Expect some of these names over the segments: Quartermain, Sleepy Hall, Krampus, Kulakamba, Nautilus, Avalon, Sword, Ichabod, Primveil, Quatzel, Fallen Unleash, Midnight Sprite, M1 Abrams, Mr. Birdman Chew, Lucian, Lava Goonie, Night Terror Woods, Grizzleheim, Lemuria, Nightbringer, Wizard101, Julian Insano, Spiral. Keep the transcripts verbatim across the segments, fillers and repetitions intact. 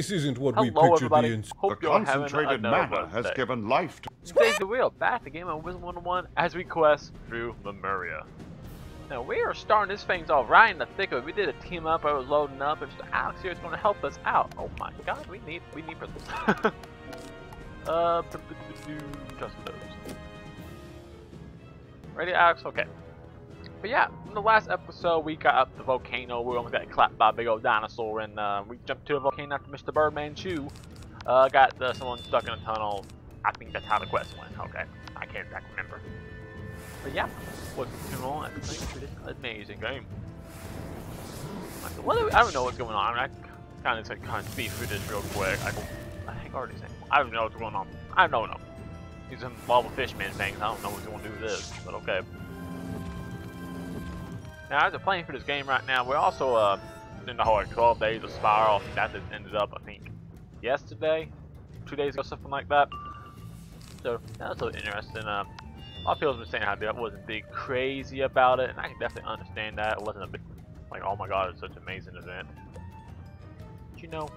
This isn't what Hello, we pictured everybody. the ins- The concentrated manner has day. given life to- Today's the wheel, back the game on Wizard one oh one as we quest through Lemuria. Now we are starting this things off right in the thick of it. We did a team up, I was loading up, and just Alex here is going to help us out. Oh my god, we need, we need purpose. uh, just those. Ready, Alex? Okay. But yeah, in the last episode, we got up the volcano. We almost got clapped by a big old dinosaur, and uh, we jumped to a volcano after Mister Birdman Chew. Uh, got uh, someone stuck in a tunnel. I think that's how the quest went. Okay, I can't exactly remember. But yeah, what's going on? It's amazing game. What are we, I don't know what's going on. I kind of said, kind of speed through this real quick. I, I think I already said. I don't know what's going on. I don't know. These are bubble fishman things. I don't know what's going to do with this, but okay. Now, after playing through this game right now, we're also uh, in the hard twelve days of Spiral. I think that just ended up, I think, yesterday, two days ago, something like that. So that's really interesting. Uh, a lot of people have been saying how I wasn't big crazy about it, and I can definitely understand that. It wasn't a big, like, oh my god, it's such an amazing event. But you know,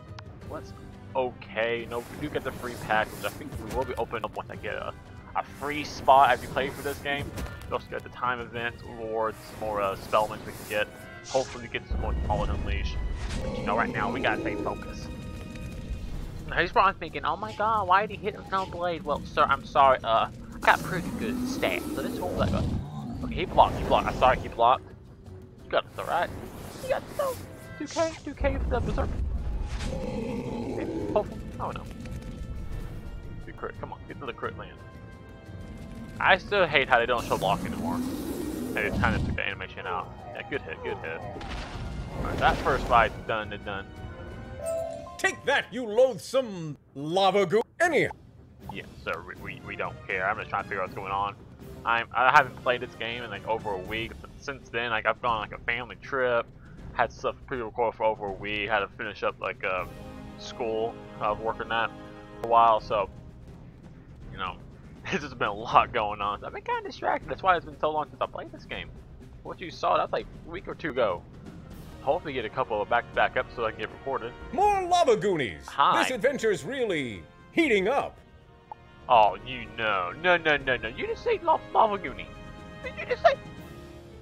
what's okay? You know, we do get the free pack, which I think we will be opening up once I get a. A free spot as you play for this game. You also get the time events, rewards, more uh, spellments we can get. Hopefully, we get some more Fallen Unleash. But you know, right now we gotta stay focused. Now, he's probably thinking, "Oh my God, why did he hit him with no blade?" Well, sir, I'm sorry. Uh, I got pretty good stats, so this won't let go. Okay, he blocked. He blocked. I'm sorry, he blocked. You got this, all right? You got this, though. two K, two K for the berserk. Hopefully, oh no. Get crit. Come on, get to the crit land. I still hate how they don't show block anymore. They kind of took the animation out. Yeah, good hit, good hit. Alright, that first fight's done and done. Take that, you loathsome lava goo. Anyhow. Yeah, sir, we, we, we don't care. I'm just trying to figure out what's going on. I'm, I haven't played this game in like over a week. But since then, like I've gone on like a family trip. Had stuff pre-recorded for over a week. Had to finish up like uh, school. I was working that for a while, so, you know. This has been a lot going on. So I've been kind of distracted. That's why it's been so long since I played this game. What you saw, that's like a week or two ago. Hopefully get a couple of back-to-back episodes so I can get recorded. More Lava Goonies! Hi. This adventure's really heating up. Oh, you know. No, no, no, no. You just say Lava, Lava Goonie. Did you just say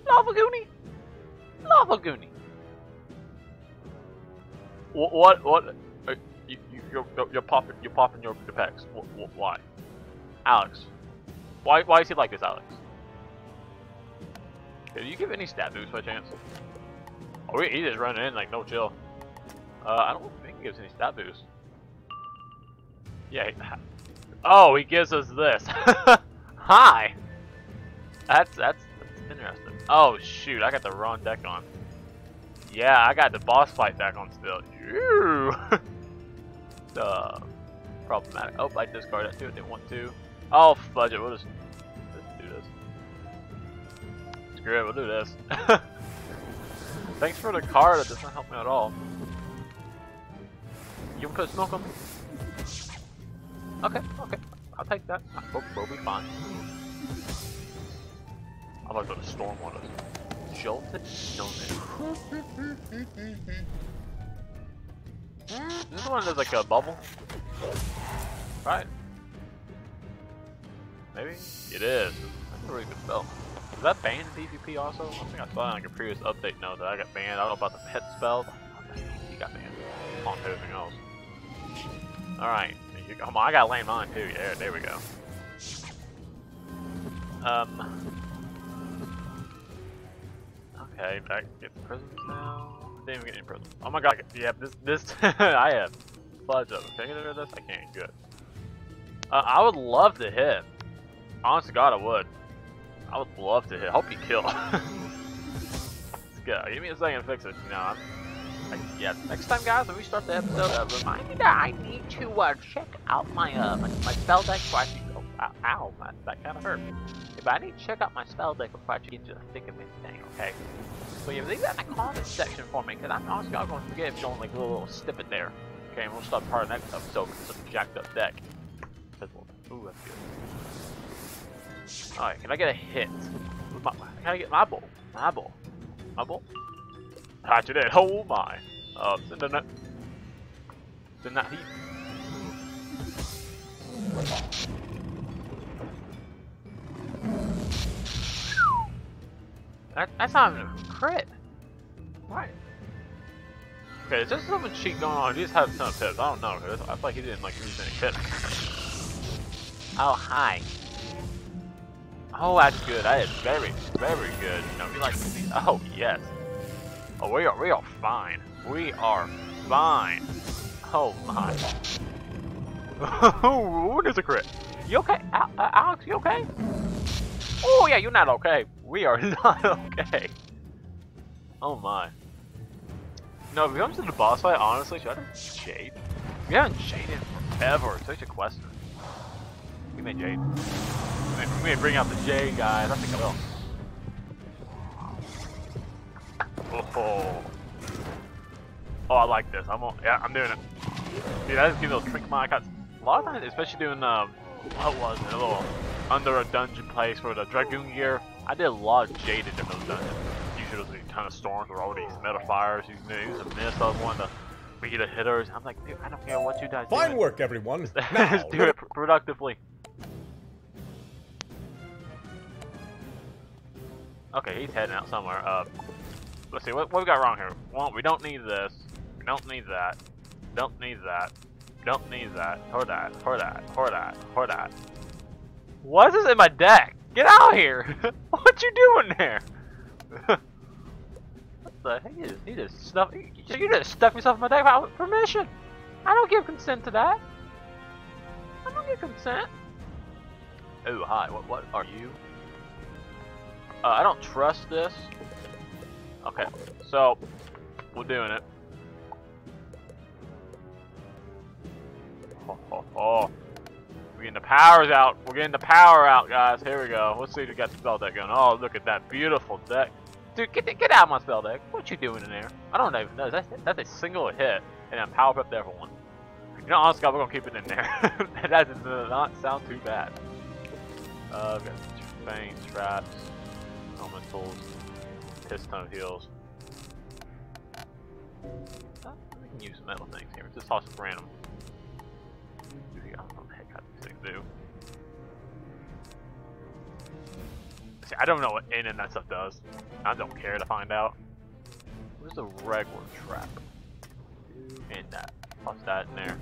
Lava Goonie? Lava Goonie. What? What? what? You, you, you're, you're popping, you're popping your packs. What, what, why? Alex, why why is he like this, Alex? Did you give any stat boost by chance? Oh, he just running in like no chill. Uh, I don't think he gives any stat boost. Yeah. He, oh, he gives us this. Hi. That's, that's that's interesting. Oh shoot, I got the wrong deck on. Yeah, I got the boss fight deck on still. Ew. uh, Problematic. Oh, I discarded it too. I didn't want to. Oh, fudge it. We'll just, just do this. Screw it. We'll do this. Thanks for the card. That doesn't help me at all. You want to put smoke on me? Okay, okay. I'll take that. We'll, we'll be fine. I'm about to go to storm on us. Jolted? No, Is this one that's like a bubble? Right? Maybe? It is. That's a really good spell. Is that banned in PvP also? I think I saw it on like a previous update note that I got banned. I don't know about the pet spell. You got banned. On everything else. Alright. Come on, I gotta land mine too. Yeah, there we go. Um. Okay, back get the prisons now. Didn't even get any prisons. Oh my god, yeah, this, this, I have. Fudge up. Can I get rid of this? I can't. Good. Uh, I would love to hit. Honest to God, I would. I would love to hit. Hope you kill. Let's go. Give me a second to fix it. You know, I'm, I, yeah. Next time, guys, when we start the episode, uh, remind me that I need to uh, check out my uh my, my spell deck before I should, oh, ow, ow my, that kind of hurt. If I need to check out my spell deck before I should get into the thick of anything, okay? So yeah, leave that in the comment section for me, because I'm honestly going to forget if you don't like a little, little snippet there. Okay, and we'll start part of the next episode because it's a jacked up deck. Ooh, that's good. Alright, can I get a hit? My, can I get my ball? My ball? My ball? Patch it in. Oh my. Uh, send a net. than that heap. That, that's not even a crit. Right. Okay, is there something cheat going on? He just had a ton of pips. I don't know. I feel like he didn't like lose any pips. Oh, hi. Oh, that's good. That is very, very good. You know, we like to see. Oh, yes. Oh, we are, we are fine. We are fine. Oh, my. Oh, there's a crit. You okay? Uh, Alex, you okay? Oh, yeah, you're not okay. We are not okay. Oh, my. No, if it comes to the boss fight, honestly, should I do Jade? We haven't Jaded forever. It's such a question. We made Jade. We may bring out the Jade, guys. I think I will. Oh, oh, I like this. I'm on. Yeah, I'm doing it. Dude, I just give those trick my cuts. A lot of times, especially doing um, what was it? A little under a dungeon place for the Dragoon gear. I did a lot of Jaded in those dungeons. Usually, there's a ton of storms with all these meta fires. You can use a mist. I was wanting to be the hitters. I'm like, dude, I don't care what you guys do. Fine work, everyone. Let's do it productively. Okay, he's heading out somewhere. Uh, let's see, what, what we got wrong here? Well, we don't need this. We don't need that. Don't need that. Don't need that. Or that. Or that. Or that. Or that. Why is this in my deck? Get out of here! What you doing there? What the heck is? You just stuff. You just stuck yourself in my deck without permission. I don't give consent to that. I don't give consent. Oh hi. What? What are you? Uh, I don't trust this. Okay, so we're doing it. Oh, oh, oh. We're getting the powers out. We're getting the power out, guys. Here we go. Let's see if we got the spell deck going. Oh, look at that beautiful deck. Dude, get get out of my spell deck. What you doing in there? I don't even know. That's that's a single hit, and I'm powered up there for one. You know, honestly, we're gonna keep it in there. That does not sound too bad. Uh, we've got Fang, traps, elementals, piss ton of heals. Oh, we can use metal things here. Just toss it random. I don't know what the heck how these things do. See, I don't know what in and that stuff does. I don't care to find out. Where's the regular trap? In that. Toss that in there.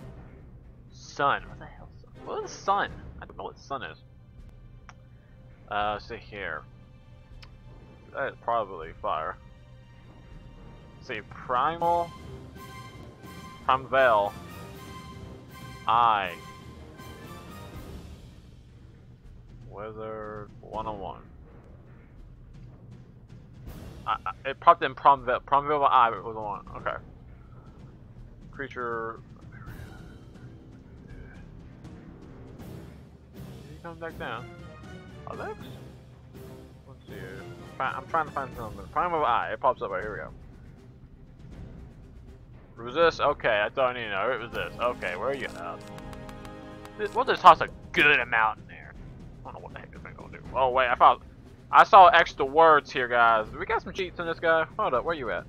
Sun. What the hell? What is sun? I don't know what sun is. Uh, let's see here. That is probably fire. Say primal, Primveil, I, Wizard one oh one. I, I, it popped in Primveil, Primveil by I, but it was one. Okay. Creature. Did he come back down? Alex? Let's see. I'm trying to find something. Primveil I, it pops up right here. We go. Resist? Okay, that's all I need to know. It was this. Okay, where are you at? We'll just toss a good amount in there. I don't know what the heck this thing gonna do. Oh wait, I found I saw extra words here, guys. We got some cheats in this guy. Hold up, where you at?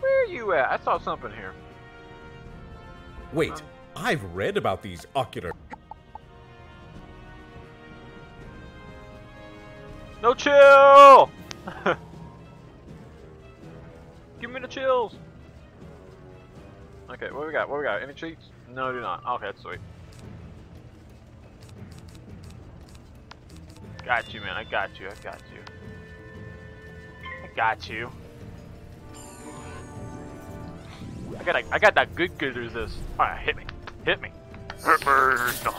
Where are you at? I saw something here. Wait, um, I've read about these ocular. No chill! Give me the chills! Okay, what we got? What we got? Any cheats? No, do not. Okay, that's sweet. Got you, man. I got you. I got you. I got you. I got. A, I got that good good resist. All right, hit me. Hit me. Hit me. No.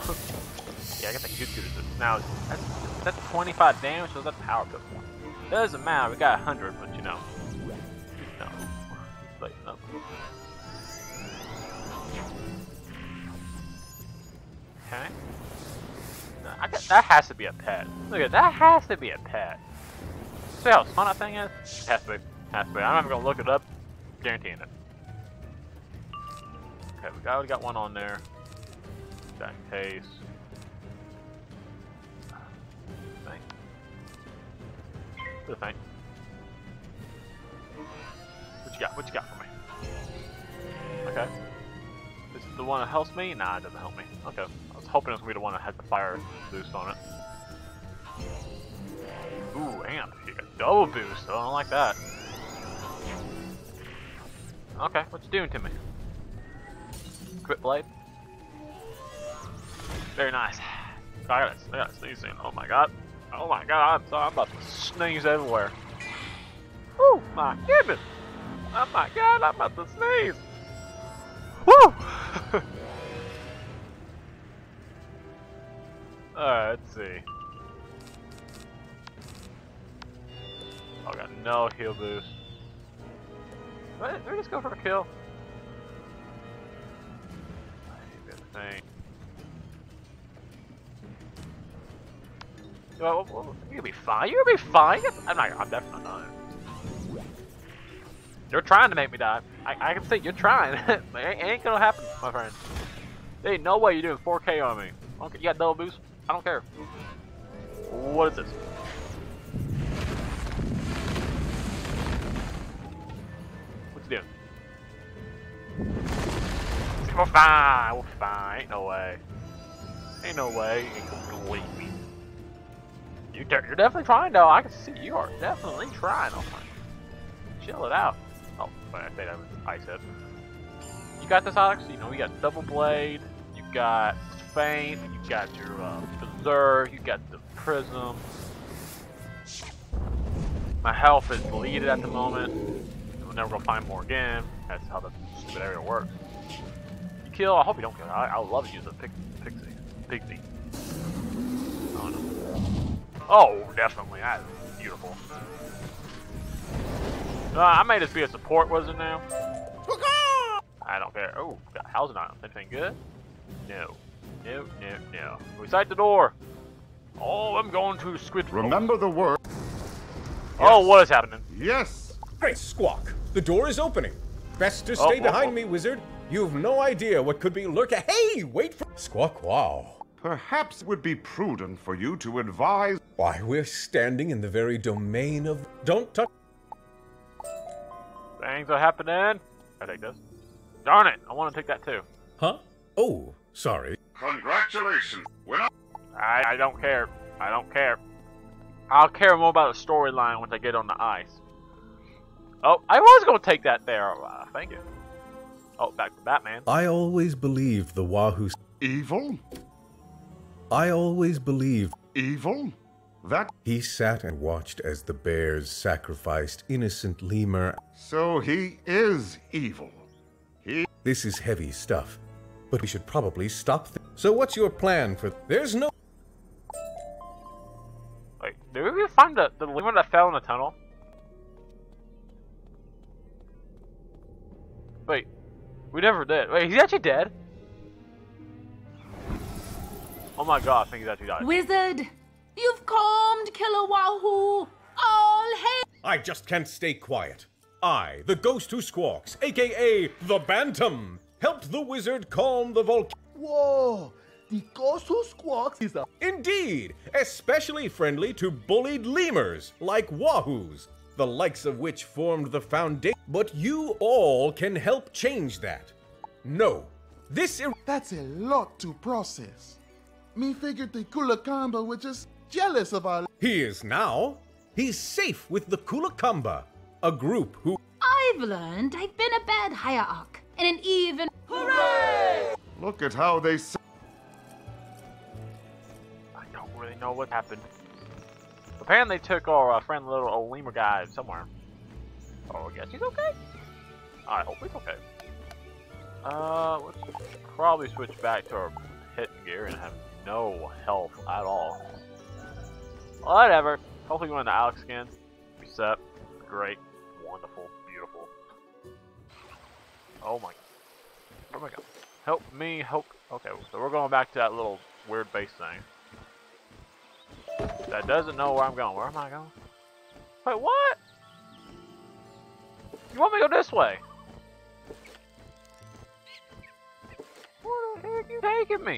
Yeah, I got that good good resist. Now that's, that's twenty-five damage. So that's power build one. Doesn't matter. We got one hundred, but you know. No. Like no. Okay. No, I got, that has to be a pet. Look at that, has to be a pet. See how small that thing is? Has to be. Has to be. I'm not even gonna look it up. Guaranteeing it. Okay, we already got one on there. That case. Thing. Good thing. What you got? What you got for me? Okay. the one that helps me? Nah, it doesn't help me. Okay. I was hoping it was going to be the one that had the fire boost on it. Ooh, and you got a double boost. Oh, I don't like that. Okay, what's it doing to me? Quick blade. Very nice. I got, I got sneezing. Oh my god. Oh my god, I'm, sorry, I'm about to sneeze everywhere. Oh my goodness. Oh my god, I'm about to sneeze. Woo! Alright, let's see. I got no heal boost. Did we just go for a kill? Thing. Well, well, well, you'll be fine. You'll be fine. I'm not. I'm definitely not. You're trying to make me die. I, I can see you're trying. It ain't, ain't gonna happen, my friend. There ain't no way you're doing four K on me. Okay, you got double boost. I don't care. What is this? What's he doing? We're fine, we're fine, ain't no way. Ain't no way, you ain't gonna believe me. You de you're definitely trying though, I can see you are definitely trying. Oh my. Chill it out. Oh, wait, I think that was ice hit. You got this, Alex? You know, you got Double Blade, you got Faint, you got your uh, Berserk, you got the Prism. My health is deleted at the moment. We're never gonna find more again. That's how the stupid area works. Kill. I hope you don't kill. I, I love you as a pic, pixie. Pixie. Oh, no. Oh, definitely. That is beautiful. Uh, I may just be a support wizard now. I don't care. Oh, got housing items. Anything good? No. No, no, no. Recite the door. Oh, I'm going to squid. Remember oh. the word. Oh, yes. What is happening? Yes. Great squawk. The door is opening. Best to stay oh, behind oh, oh. me, wizard. You've no idea what could be lurking. Hey, wait for Squawk Wow. Perhaps it would be prudent for you to advise. Why, we're standing in the very domain of. Don't touch. Things are happening. I take this. Darn it! I want to take that too. Huh? Oh, sorry. Congratulations. We're not. I I don't care. I don't care. I'll care more about the storyline once I get on the ice. Oh, I was gonna take that there. Uh, thank you. Oh, back to Batman. I always believed the Wahoo... Evil? I always believed... Evil? That... He sat and watched as the bears sacrificed innocent lemur. So he is evil. He... This is heavy stuff, but we should probably stop th So what's your plan for... There's no... Wait, did we find the, the lemur that fell in the tunnel? Wait. We never did. Wait, he's actually dead? Oh my god, I think he's actually died. Wizard! You've calmed Killer Wahoo! All hail! I just can't stay quiet. I, the ghost who squawks, aka the Bantam, helped the wizard calm the volcano. Whoa! The ghost who squawks is a. Indeed! Especially friendly to bullied lemurs like Wahoos, the likes of which formed the foundation. But you all can help change that. No, this ir- That's a lot to process. Me figured the Kulakamba were just jealous of our- He is now. He's safe with the Kulakamba, a group who- I've learned I've been a bad hierarch and an even- Hooray! Look at how they- s I don't really know what happened. Apparently they took our uh, friend little old lemur guy somewhere. Oh, I guess he's okay. I hope he's okay. Uh, let's probably switch back to our hitting gear and have no health at all. Whatever. Hopefully we're in the Alex skin. Reset. Great. Wonderful. Beautiful. Oh my. Oh my god. Help me. Help. Okay, so we're going back to that little weird base thing. That doesn't know where I'm going. Where am I going? Wait, what? You want me to go this way? Where the heck are you taking me?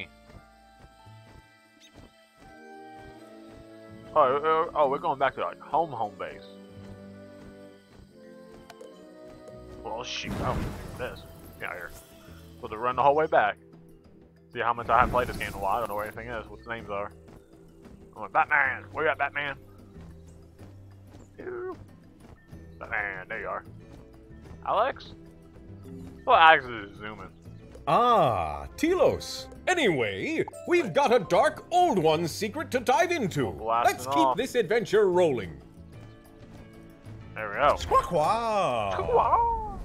Oh, uh, oh, we're going back to our home home base. Well, shoot. Oh, this. Get out of here. So to run the whole way back. See how much I haven't played this game in a while. I don't know where anything is, what the names are. I'm like, Batman! Where you at, Batman? Batman, there you are. Alex? Well, Alex is zooming. Ah, Telos. Anyway, we've got a dark old one's secret to dive into. Let's keep off. this adventure rolling. There we go. Squawk wow. Squawk wow.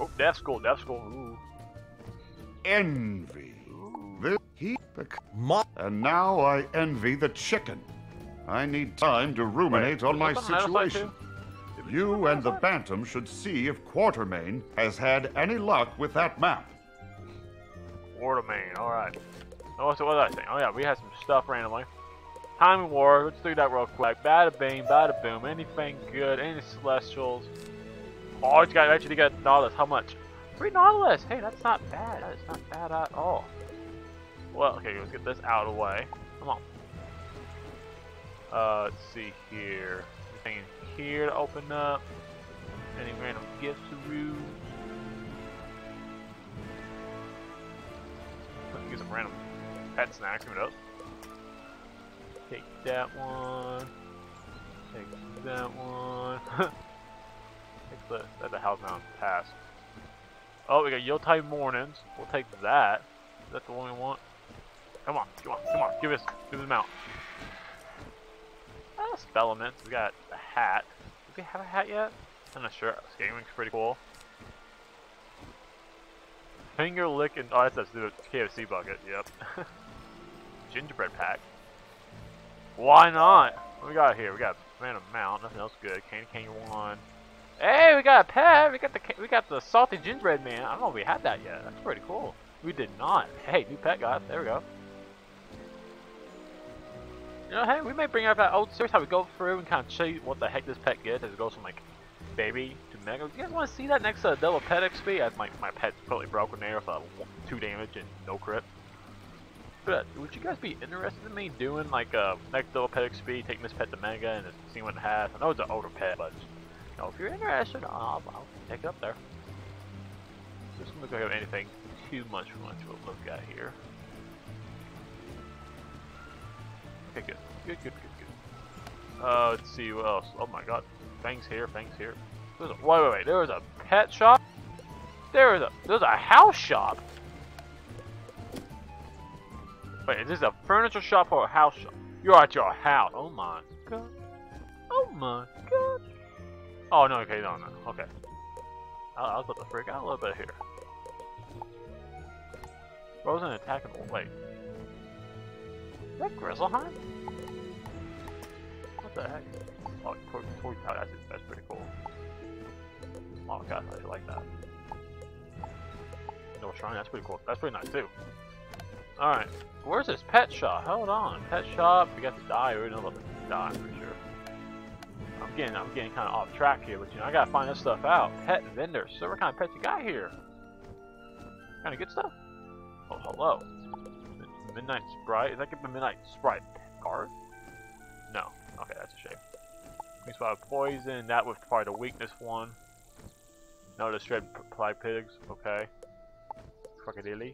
Oh, death school, death school. Ooh. Envy. Ooh. And now I envy the chicken. I need time to ruminate Wait, on my situation. You and the Bantam should see if Quartermain has had any luck with that map. Quartermain, alright. Oh, so what did I say? Oh yeah, we had some stuff randomly. Time and War, let's do that real quick. Bada bing, bada boom, anything good, any celestials. Oh, it's got, actually got Nautilus, how much? Three Nautilus! Hey, that's not bad, that's not bad at all. Well, okay, let's get this out of the way. Come on. Uh, let's see here. Anything in here to open up? Any random gifts to you? Let's get some random pet snacks. Give it up. Take that one. Take that one. Take the, that the house mound passed. Oh, we got Yotide Mornings. We'll take that. Is that the one we want? Come on, come on, come on. Give us, give them out. Elements. We got a hat. Do we have a hat yet? I'm not sure. Skating rink's pretty cool. Finger lick and oh, that's that's the K F C bucket. Yep. Gingerbread pack. Why not? What we got here? We got a random mount. Nothing else good. Candy cane one. Hey, we got a pet. We got the we got the salty gingerbread man. I don't know if we had that yet. That's pretty cool. We did not. Hey, new pet guy. There we go. You know, hey, we may bring up that old series how we go through and kind of show you what the heck this pet gets as it goes from like baby to mega. You guys want to see that next to uh, double pet X P? As my, my pet's totally broken there with uh, two damage and no crit. But uh, would you guys be interested in me doing like a uh, next double pet X P, taking this pet to mega and seeing what it has? I know it's an older pet, but you know, if you're interested, I'll, I'll take it up there. Just look like I have anything too much we want to look at here. Okay, good, good, good, good, good. Uh, let's see what else. Oh my god. Fangs here, fangs here. There's a, wait, wait, wait. There was a pet shop? There is a, there's a house shop? Wait, is this a furniture shop or a house shop? You're at your house. Oh my god. Oh my god. Oh no, okay, no, no. Okay. I, I was about to freak out a little bit here. Frozen attacking. Wait. Is that Grizzleheim? What the heck? Oh, toy power, that's, that's pretty cool. Oh god, I like that. No shrine, that's pretty cool. That's pretty nice too. Alright, where's this pet shop? Hold on, pet shop, we got the die, we don't know about the die, I'm pretty sure. I'm getting, I'm getting kind of off track here, but you know, I gotta find this stuff out. Pet vendor, so what kind of pets you got here? Kind of good stuff? Oh, hello. Midnight Sprite? Is that give the Midnight Sprite card? No. Okay, that's a shame. We spot poison. That was probably the weakness one. No, the shred ply pigs. Okay. Crocodile.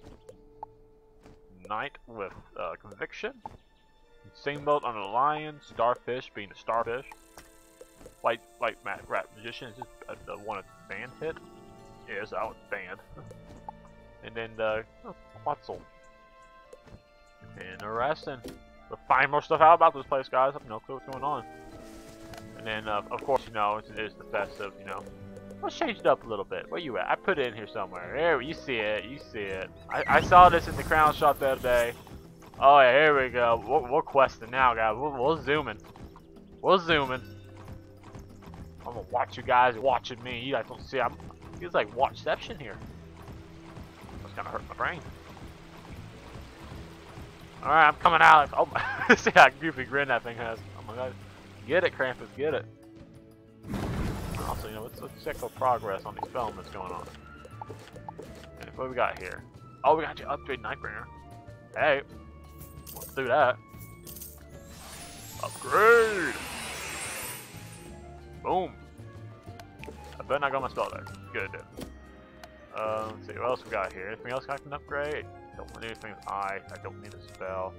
Knight with uh, conviction. Steamboat on a lion. Starfish being a starfish. White white rat magician. Is this the one that's banned hit? Yes, yeah, that was banned. And then the oh, Quatzel. Interesting. We'll find more stuff out about this place, guys. I have no clue what's going on. And then, uh, of course, you know, it is the festive, you know. Let's change it up a little bit. Where you at? I put it in here somewhere. There, you see it. You see it. I, I saw this in the crown shop the other day. Oh, yeah, here we go. We're, we're questing now, guys. We're, we're zooming. We're zooming. I'm gonna watch you guys watching me. You guys don't see. I'm, it's like watchception here. That's gonna hurt my brain. Alright, I'm coming out. Oh my. See how goofy grin that thing has. Oh my god. Get it, Krampus, get it. Also, you know, let's, let's check the progress on these films that's going on. And what do we got here? Oh, we got you upgrade Nightbringer. Hey. Let's do that. Upgrade! Boom. I bet I got my spell there. Good, dude. Uh, let's see, what else we got here? Anything else I can upgrade? Don't want anything with ice. I don't need a spell.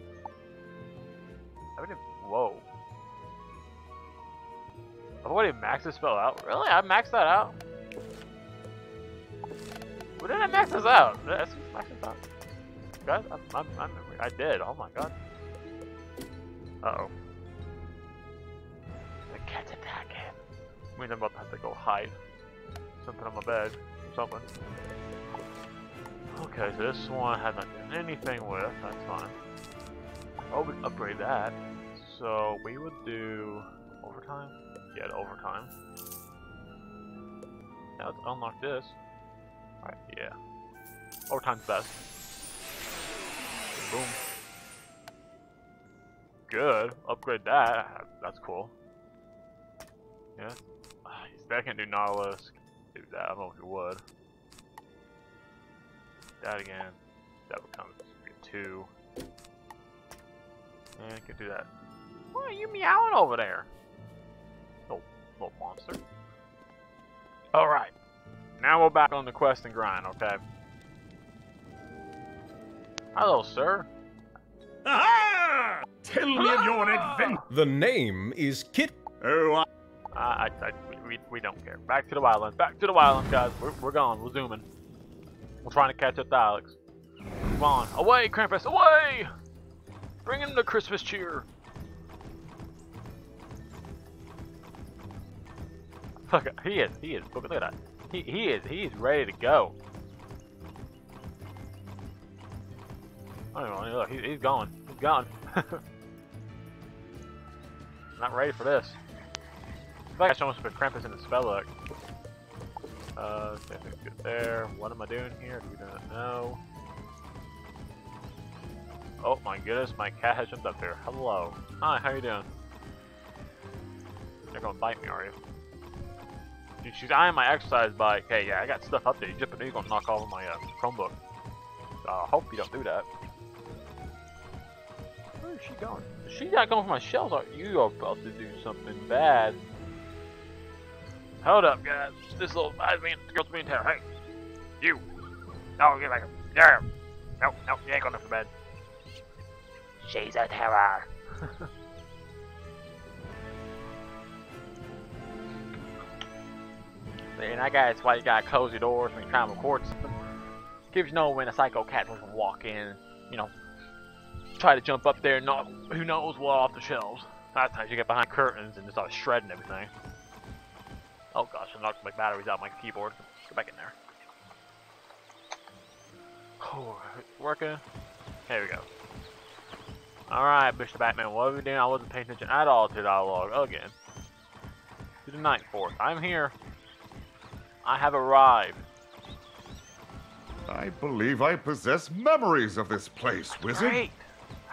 I would have. Whoa. I've already maxed this spell out. Really? I maxed that out? Why did I max this out? That's fucking thought. Guys, I, I, I, I did. Oh my god. Uh oh. The cat's attacking. I mean, I'm about to have to go hide. Something on my bed. Something. Okay, so this one I haven't done anything with. That's fine. Oh, we can upgrade that. So we would do overtime? Yeah, overtime. Now let's unlock this. Alright, yeah. Overtime's best. Boom. Good. Upgrade that. That's cool. Yeah. I can't do Nautilus. Do that. I don't know if you would. That again. That becomes two. And I can do that. What are you meowing over there? Little, little monster. Alright. Now we're back on the quest and grind, okay? Hello, sir. Aha! Tell me of your adventure. The name is Kit. Oh, I, I, I we, we don't care. Back to the wildlands. Back to the wildlands, guys. We're, we're gone. We're zooming. We're trying to catch up to Alex. Come on. Away, Krampus. Away! Bring him the Christmas cheer. Look, he is. He is. Look at that. He, he is, he is ready to go. I don't even know, look, he, he's gone, he's gone. Not ready for this. In fact, I should almost put Krampus in the spell look. Uh, okay, good there. What am I doing here? We don't know. Oh my goodness, my cat has jumped up there. Hello. Hi, how are you doing? You're gonna bite me, are you? She's eyeing my exercise bike. Hey, yeah, I got stuff up there. You jump in there, you're gonna knock all of my uh, Chromebook. So I hope you don't do that. Where is she going? She's not going for my shells. You are about to do something bad. Hold up, guys. This little guy's being girl's being terror. Hey, you. No, get like him. There. No, no, you ain't going to bed. She's a terror. And I guess that's why you gotta close your doors when you try and record something. Gives you know when a psycho cat will walk in, you know, try to jump up there, not who knows what off the shelves. That's how you get behind curtains and just start shredding everything. Oh gosh, I knocked my batteries out of my keyboard. Get back in there. Oh, it's working. There we go. Alright, Mister Batman, what are we doing? I wasn't paying attention at all to dialogue again. To the Night Force. I'm here. I have arrived. I believe I possess memories of this place, That's wizard. Great.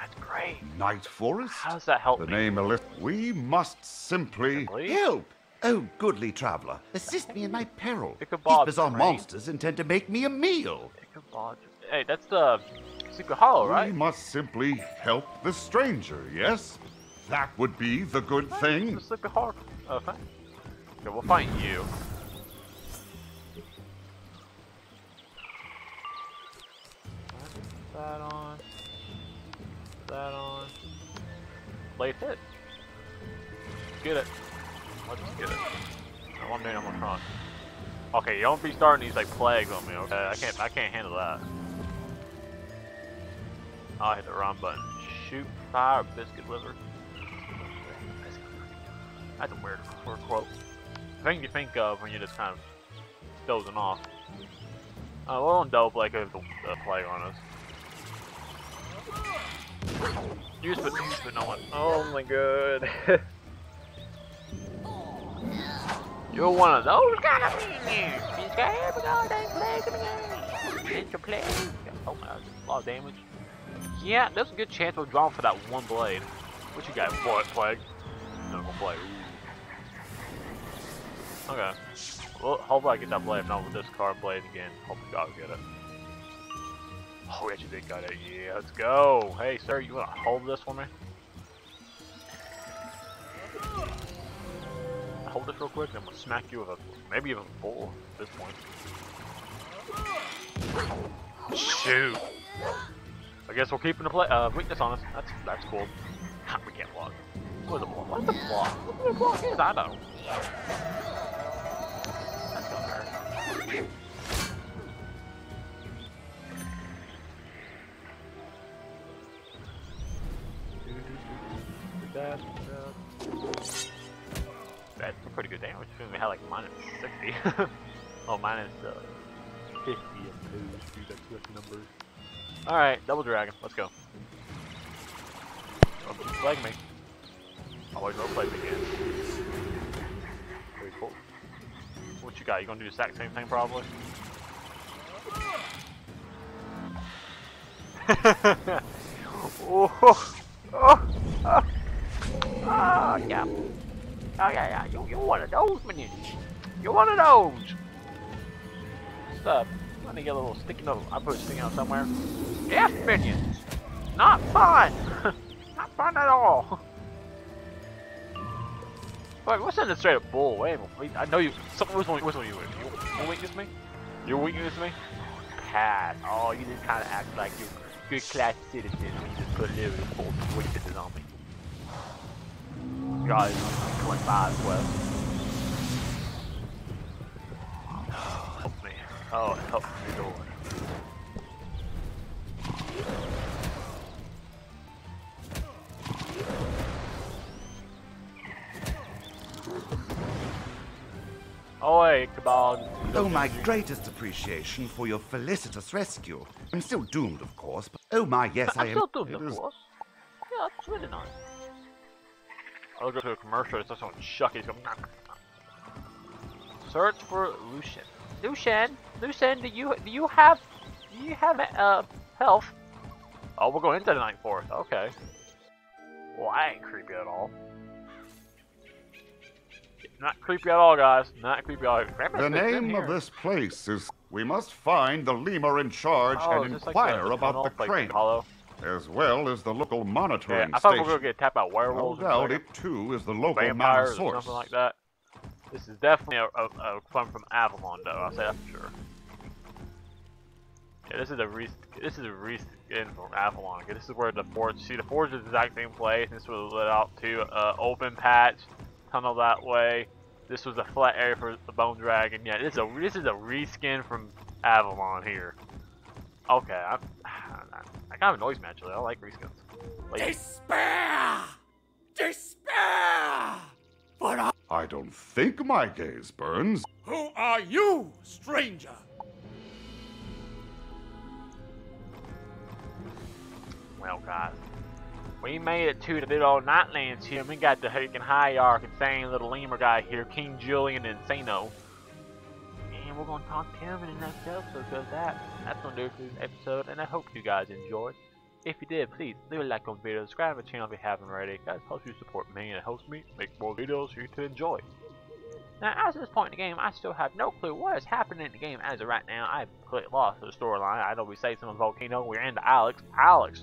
That's great. Night Forest? How does that help the me? Name of we must simply... Please? Help! Oh, goodly traveler, assist me in my peril. Ichabod's These bizarre great. monsters intend to make me a meal. Ichabod. Hey, that's the Sleepy Hollow, right? We must simply help the stranger, yes? That would be the good that's thing. The Sleepy Hollow. Oh, okay. Okay, we'll find you. That on. That on. Late hit. Get it. Let's get it. No, I'm doing on my front. Okay, you don't be starting these like plagues on me, okay? I can't I can't handle that. Oh, I hit the wrong button. Shoot fire biscuit liver. That's a weird quote. The thing you think of when you're just kind of dozing off. Uh, we're on double like if the uh, plague on us. Use but use but no one. Oh my god. You're one of those kind of demons. He's got every goddamn plague in the game. It's a plague. Oh my god, a lot of damage. Yeah, there's a good chance we're drawn for that one blade. What you got, boy? Plague? No plague. Okay. Well, hopefully I get that blade. If not, we'll discard blade again. Hopefully I'll get it. Oh, yeah, you did got it. Yeah, let's go. Hey, sir, you want to hold this for me? Hold this real quick, and I'm going to smack you with a, maybe even a bull at this point. Shoot. I guess we're keeping the play uh, weakness on us. That's that's cool. Ha, we can't block. What is a block? What is a block? What is a block? Is? I know. That's gonna hurt. That's some pretty good damage. We had like minus sixty. Oh, minus uh, fifty. Dude, that's good numbers. Alright, double dragon, let's go. Don't flag me. Always don't flag me again. Very cool. What you got? You gonna do the exact same thing probably? Oh, oh, oh, oh, yeah. Oh yeah, yeah, you, you're one of those minions. You're one of those. Stop. I'm gonna get a little sticky note. I put a sticky note somewhere. Death minions! Not fun! Not fun at all! Wait, what's that straight up bull? Wait, I know you. Someone was on, was on you. You weakness me? You're weakness me? Pass. Oh, you just kind of act like you're a good class citizen when you just put a little bit of weaknesses on me. God, twenty-five as well. Oh, help me, Lord. Oh, hey, come on. Oh, my greatest appreciation for your felicitous rescue. I'm still doomed, of course, but oh my, yes, I'm I am. I'm still doomed, of course. Yeah, it's really nice. I'll go to a commercial, it's just on Chuck, he's going, nah, nah. Search for Lucian. Lucian, Lucian, do you do you have do you have uh health? Oh, we're going into the night forest. Okay. Well, I ain't creepy at all. Not creepy at all, guys. Not creepy at all. Krampus the name of this place is. We must find the lemur in charge oh, and inquire like about the crane, like as well as the local monitoring yeah, I thought station. We were gonna get tapped by werewolves. No doubt, it too is the local mountain source. Something like that. This is definitely a, a, a clone from Avalon, though. I'll say that for sure. Yeah, this is a recent, this is a recent in from Avalon. Okay, this is where the forge. See, the forge is the exact same place. This was let out to uh, open patch tunnel that way. This was a flat area for the bone dragon. Yeah, this is a this is a reskin from Avalon here. Okay, I'm, I kind of annoys me actually. I like reskins. Like, despair, despair. But I I don't think my gaze burns. Who are you, stranger? Well, guys, we made it to the big old Nightlands here. We got the Hurricane Hierarch, insane little lemur guy here, King Julian Insano. And we're going to talk to him in the next episode, because that, that's going to do it for this episode, and I hope you guys enjoyed. If you did, please leave a like on the video, subscribe to the channel if you haven't already. Guys, helps you support me and it helps me make more videos for you to enjoy. Now, as of this point in the game, I still have no clue what is happening in the game as of right now. I've completely lost the storyline. I know we saved some of the volcano. We're into Alex. Alex,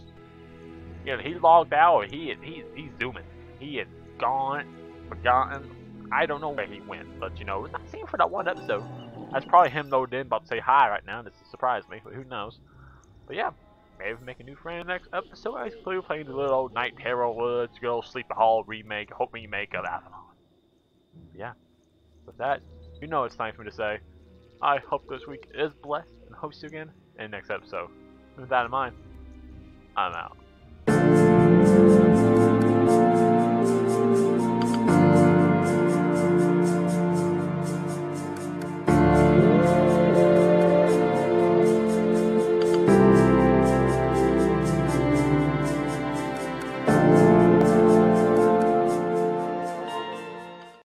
yeah, you know, he logged out. Or he is he he's zooming. He is gone, forgotten. I don't know where he went, but you know, it's not seen for that one episode. That's probably him though. Then about to say hi right now. This surprised me, but who knows? But yeah. Maybe make a new friend next episode. I was playing the little old Night Terror Woods, good old Sleepy Hall remake, hope remake of Avalon. Yeah. With that, you know it's time for me to say, I hope this week is blessed and hope you again in the next episode. With that in mind, I'm out.